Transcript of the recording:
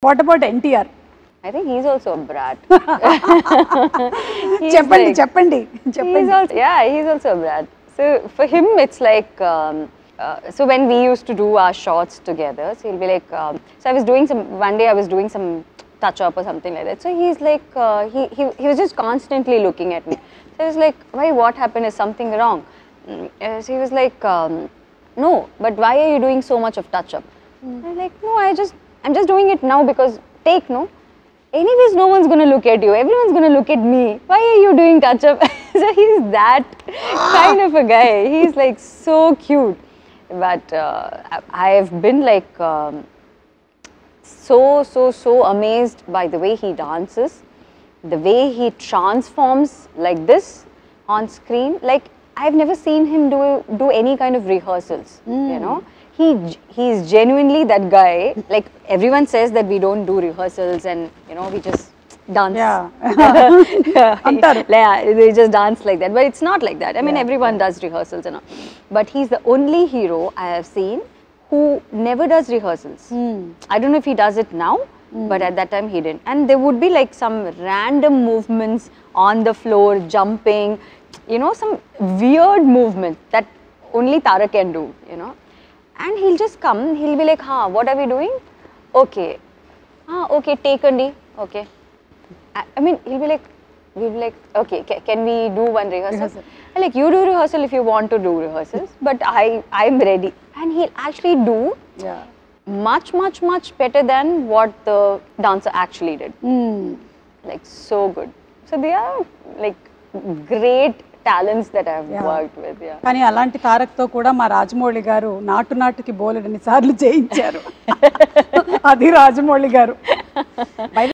What about NTR? I think he's also a brat. Chapandi. He's also a brat. So for him, it's like, so when we used to do our shots together, so he'll be like, so I was doing one day I was doing some touch-up or something like that. So he's like, he was just constantly looking at me. So I was like, why, what happened, is something wrong? So he was like, no, but why are you doing so much of touch-up? I'm like, no, I'm just doing it now because take, no? Anyways, no one's going to look at you. Everyone's going to look at me. Why are you doing touch-up? So he's that kind of a guy. He's like so cute. But I've been like so amazed by the way he dances, the way he transforms like this on screen. Like I've never seen him do any kind of rehearsals, you know. He is genuinely that guy. Like everyone says that we don't do rehearsals and you know we just dance. Yeah. They just dance like that. But it's not like that. I mean, everyone does rehearsals and all. But he's the only hero I have seen who never does rehearsals. I don't know if he does it now, but at that time he didn't. And there would be like some random movements on the floor, jumping, you know, some weird movement that only Tarak can do, you know. And he'll just come, he'll be like, ha, what are we doing? Okay. Ah, okay, take a knee. Okay. I mean, he'll be like, okay, can we do one rehearsal? I'm like, you do rehearsal if you want to do rehearsals, but I'm ready. And he'll actually do much better than what the dancer actually did. Like, so good. So they are like great talents that I have worked with. Kani alanti Tarak tho kuda ma Rajmouli garu naatu ki bole ni saarlu jeincharu. Adi Rajmouli garu.